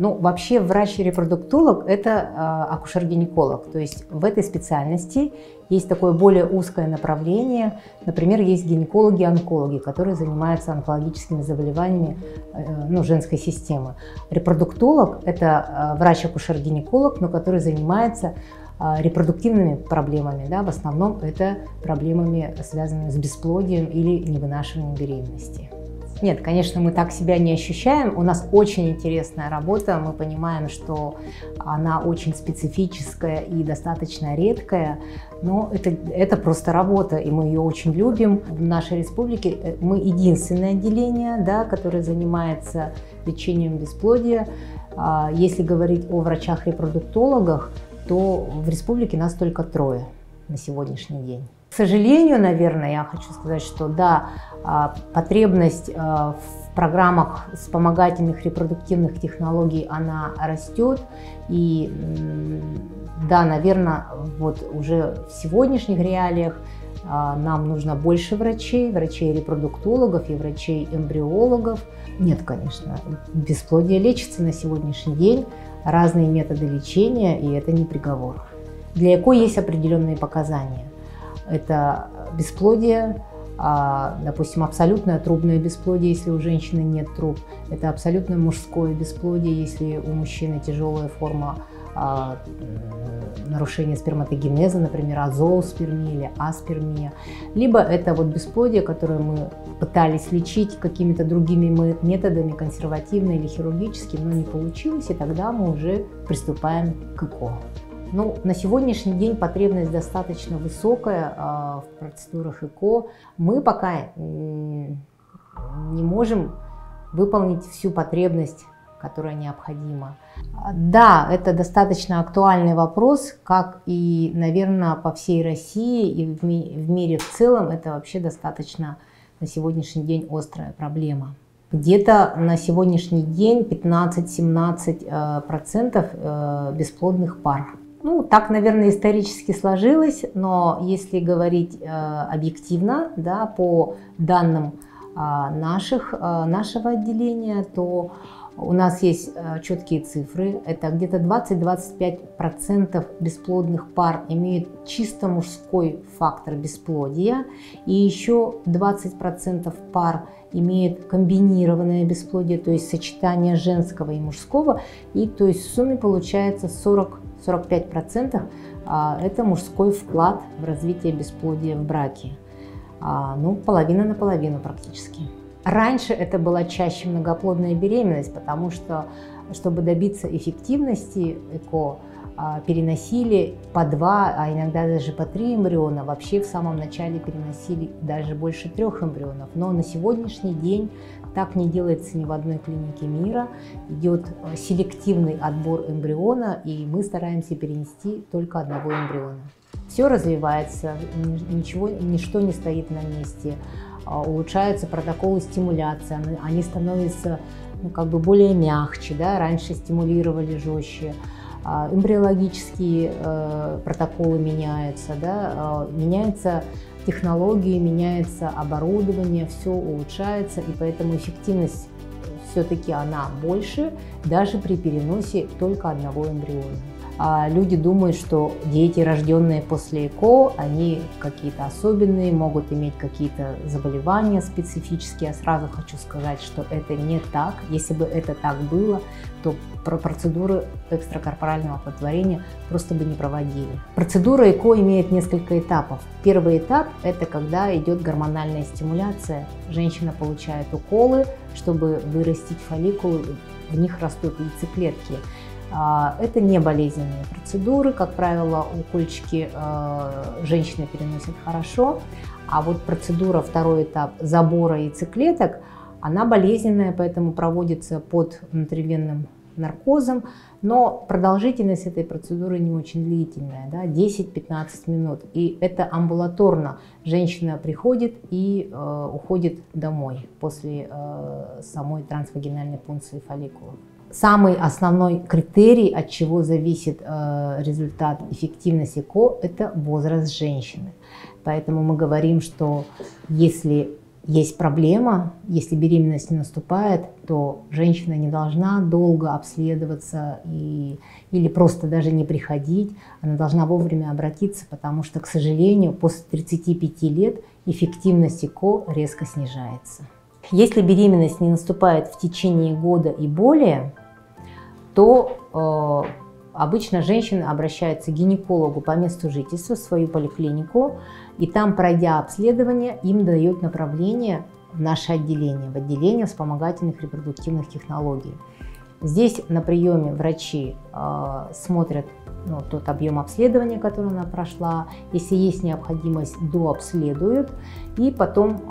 Ну, вообще врач-репродуктолог – это акушер-гинеколог. То есть в этой специальности есть такое более узкое направление. Например, есть гинекологи-онкологи, которые занимаются онкологическими заболеваниями женской системы. Репродуктолог – это врач-акушер-гинеколог, но который занимается репродуктивными проблемами. Да? В основном это проблемами, связанными с бесплодием или невынашиванием беременности. Нет, конечно, мы так себя не ощущаем. У нас очень интересная работа. Мы понимаем, что она очень специфическая и достаточно редкая. Но это просто работа, и мы ее очень любим. В нашей республике мы единственное отделение, да, которое занимается лечением бесплодия. Если говорить о врачах-репродуктологах, то в республике нас только трое на сегодняшний день. К сожалению, наверное, я хочу сказать, что да, потребность в программах вспомогательных репродуктивных технологий, она растет. И да, наверное, вот уже в сегодняшних реалиях нам нужно больше врачей, врачей-репродуктологов и врачей-эмбриологов. Нет, конечно, бесплодие лечится на сегодняшний день, разные методы лечения, и это не приговор. Для ЭКО есть определенные показания. Это бесплодие, допустим, абсолютное трубное бесплодие, если у женщины нет труб. Это абсолютно мужское бесплодие, если у мужчины тяжелая форма нарушения сперматогенеза, например, азооспермия или аспермия. Либо это вот бесплодие, которое мы пытались лечить какими-то другими методами, консервативно или хирургически, но не получилось, и тогда мы уже приступаем к ЭКО. Ну, на сегодняшний день потребность достаточно высокая в процедурах ЭКО. Мы пока не можем выполнить всю потребность, которая необходима. Да, это достаточно актуальный вопрос, как и, наверное, по всей России и в мире в целом. Это вообще достаточно на сегодняшний день острая проблема. Где-то на сегодняшний день 15–17% бесплодных пар. Ну, так, наверное, исторически сложилось, но если говорить объективно, да, по данным нашего отделения, то у нас есть четкие цифры. Это где-то 20–25% бесплодных пар имеют чисто мужской фактор бесплодия, и еще 20% пар имеют комбинированное бесплодие, то есть сочетание женского и мужского, и то есть в сумме получается 40–45% это мужской вклад в развитие бесплодия в браке. Ну, половина на половину практически. Раньше это была чаще многоплодная беременность, потому что, чтобы добиться эффективности ЭКО, переносили по 2, а иногда даже по 3 эмбриона. Вообще в самом начале переносили даже больше 3 эмбрионов. Но на сегодняшний день так не делается ни в одной клинике мира. Идет селективный отбор эмбриона, и мы стараемся перенести только одного эмбриона. Все развивается, ничто не стоит на месте. Улучшаются протоколы стимуляции, они становятся более мягче, да? Раньше стимулировали жестче. Эмбриологические протоколы меняются, да? Меняются технологии, меняется оборудование, все улучшается, и поэтому эффективность все-таки она больше, даже при переносе только одного эмбриона. Люди думают, что дети, рожденные после ЭКО, они какие-то особенные, могут иметь какие-то заболевания специфические. Я сразу хочу сказать, что это не так. Если бы это так было, то процедуры экстракорпорального оплодотворения просто бы не проводили. Процедура ЭКО имеет несколько этапов. Первый этап – это когда идет гормональная стимуляция. Женщина получает уколы, чтобы вырастить фолликулы, в них растут яйцеклетки. Это не болезненные процедуры, как правило, укольчики женщины переносят хорошо, а вот процедура, второй этап забора яйцеклеток, она болезненная, поэтому проводится под внутривенным наркозом, но продолжительность этой процедуры не очень длительная, да, 10–15 минут, и это амбулаторно. Женщина приходит и уходит домой после самой трансвагинальной пункции фолликулов. Самый основной критерий, от чего зависит результат эффективности ЭКО, это возраст женщины. Поэтому мы говорим, что если есть проблема, если беременность не наступает, то женщина не должна долго обследоваться или просто даже не приходить. Она должна вовремя обратиться, потому что, к сожалению, после 35 лет эффективность ЭКО резко снижается. Если беременность не наступает в течение года и более, то обычно женщина обращается к гинекологу по месту жительства, в свою поликлинику, и там, пройдя обследование, им дают направление в наше отделение, в отделение вспомогательных репродуктивных технологий. Здесь на приеме врачи смотрят тот объем обследования, который она прошла, если есть необходимость, дообследуют и потом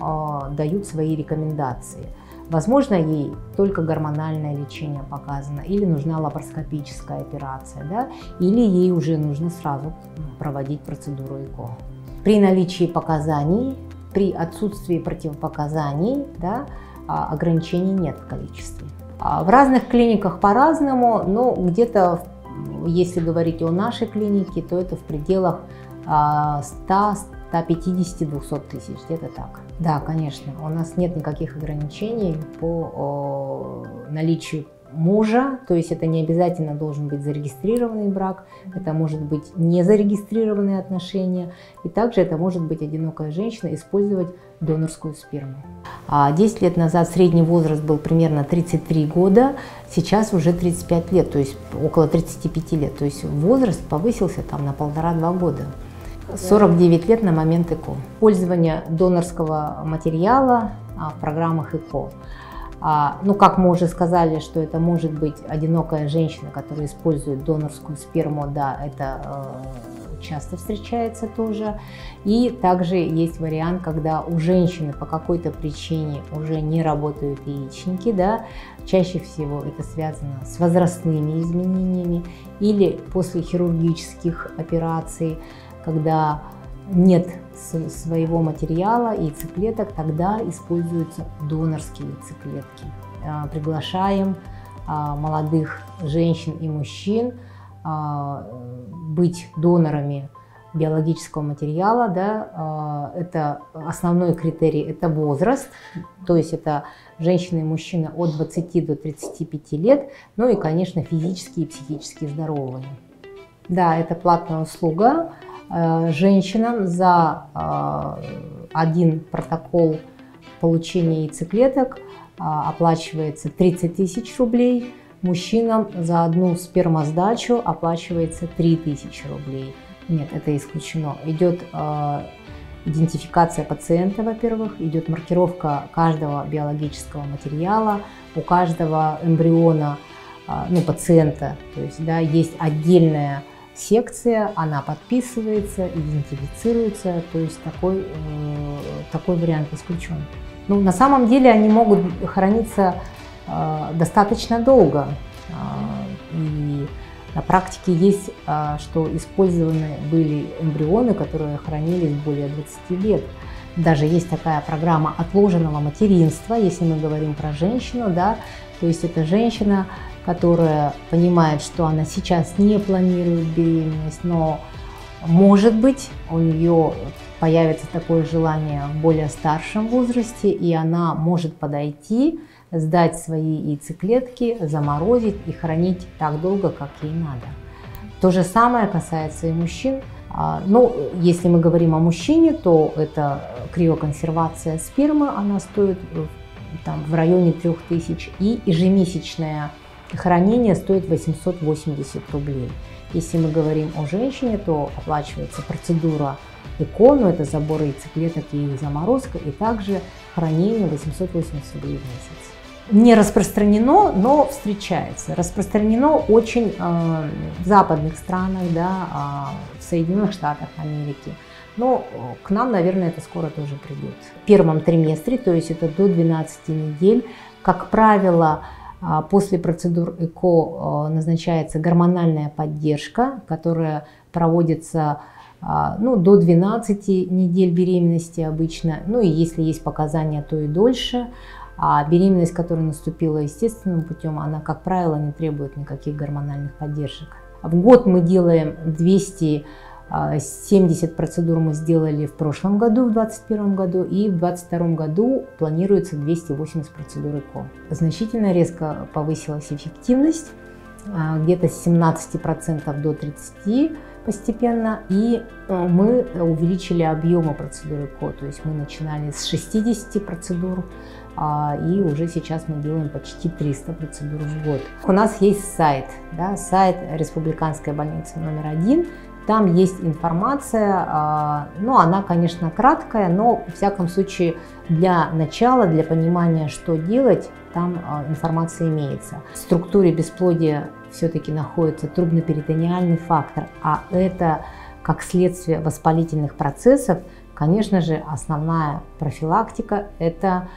дают свои рекомендации. Возможно, ей только гормональное лечение показано, или нужна лапароскопическая операция, да? Или ей уже нужно сразу проводить процедуру ЭКО. При наличии показаний, при отсутствии противопоказаний, да, ограничений нет в количестве. В разных клиниках по-разному, но где-то, если говорить о нашей клинике, то это в пределах 100–150–200 тысяч, где-то так. Да, конечно, у нас нет никаких ограничений по наличию мужа, то есть это не обязательно должен быть зарегистрированный брак, это может быть незарегистрированные отношения, и также это может быть одинокая женщина использовать донорскую сперму. 10 лет назад средний возраст был примерно 33 года, сейчас уже 35 лет, то есть около 35 лет, то есть возраст повысился там на 1,5–2 года. 49 лет на момент ЭКО. Пользование донорского материала в программах ЭКО. Ну, как мы уже сказали, что это может быть одинокая женщина, которая использует донорскую сперму, да, это часто встречается тоже. И также есть вариант, когда у женщины по какой-то причине уже не работают яичники, да, чаще всего это связано с возрастными изменениями или после хирургических операций, когда нет своего материала, яйцеклеток, тогда используются донорские яйцеклетки. Приглашаем молодых женщин и мужчин быть донорами биологического материала. Да, это основной критерий, это возраст, то есть это женщина и мужчина от 20 до 35 лет, ну и, конечно, физически и психически здоровые. Да, это платная услуга. Женщинам за один протокол получения яйцеклеток оплачивается 30 000 рублей, мужчинам за одну спермосдачу оплачивается 3000 рублей. Нет, это исключено. Идет идентификация пациента, во-первых, идет маркировка каждого биологического материала, у каждого эмбриона, ну, пациента, то есть, да, есть отдельная секция, она подписывается, идентифицируется, то есть такой вариант исключен. Ну, на самом деле они могут храниться достаточно долго. И на практике есть, что использованы были эмбрионы, которые хранились более 20 лет. Даже есть такая программа отложенного материнства, если мы говорим про женщину, да, то есть это женщина, которая понимает, что она сейчас не планирует беременность, но, может быть, у нее появится такое желание в более старшем возрасте, и она может подойти, сдать свои яйцеклетки, заморозить и хранить так долго, как ей надо. То же самое касается и мужчин. Но если мы говорим о мужчине, то это криоконсервация спермы, она стоит там в районе 3000, и ежемесячная хранение стоит 880 рублей. Если мы говорим о женщине, то оплачивается процедура ЭКО, но это забор яйцеклеток и их заморозка, и также хранение 880 рублей в месяц. Не распространено, но встречается. Распространено очень в западных странах, да, в Соединенных Штатах Америки. Но к нам, наверное, это скоро тоже придет. В первом триместре, то есть это до 12 недель, как правило, после процедур ЭКО назначается гормональная поддержка, которая проводится, ну, до 12 недель беременности обычно, ну и если есть показания, то и дольше. А беременность, которая наступила естественным путем, она, как правило, не требует никаких гормональных поддержек. В год мы делаем 270 процедур, мы сделали в прошлом году, в 2021 году, и в 2022 году планируется 280 процедур ЭКО. Значительно резко повысилась эффективность, где-то с 17% до 30% постепенно, и мы увеличили объемы процедуры ЭКО, то есть мы начинали с 60 процедур, и уже сейчас мы делаем почти 300 процедур в год. У нас есть сайт, да, сайт Республиканской больницы №1, там есть информация, ну, она, конечно, краткая, но, в всяком случае, для начала, для понимания, что делать, там информация имеется. В структуре бесплодия все-таки находится трубно-перитониальный фактор, а это, как следствие воспалительных процессов, конечно же, основная профилактика – это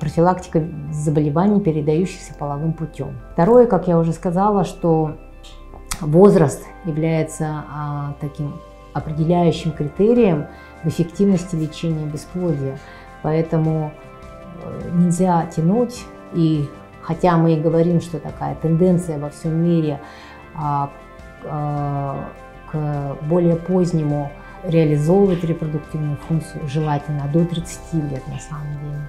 профилактика заболеваний, передающихся половым путем. Второе, как я уже сказала, что возраст является таким определяющим критерием в эффективности лечения бесплодия, поэтому нельзя тянуть, и хотя мы и говорим, что такая тенденция во всем мире к более позднему реализовывать репродуктивную функцию желательно до 30 лет на самом деле.